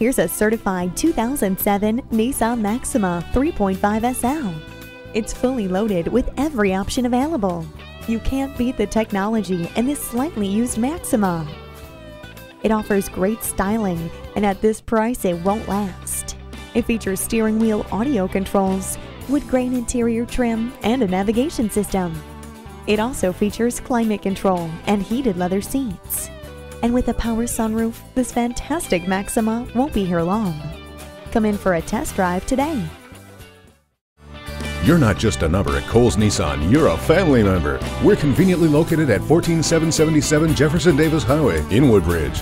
Here's a certified 2007 Nissan Maxima 3.5 SL. It's fully loaded with every option available. You can't beat the technology in this slightly used Maxima. It offers great styling, and at this price it won't last. It features steering wheel audio controls, wood grain interior trim, and a navigation system. It also features climate control and heated leather seats. And with a power sunroof, this fantastic Maxima won't be here long. Come in for a test drive today. You're not just a number at Cowles Nissan, you're a family member. We're conveniently located at 14777 Jefferson Davis Highway in Woodbridge.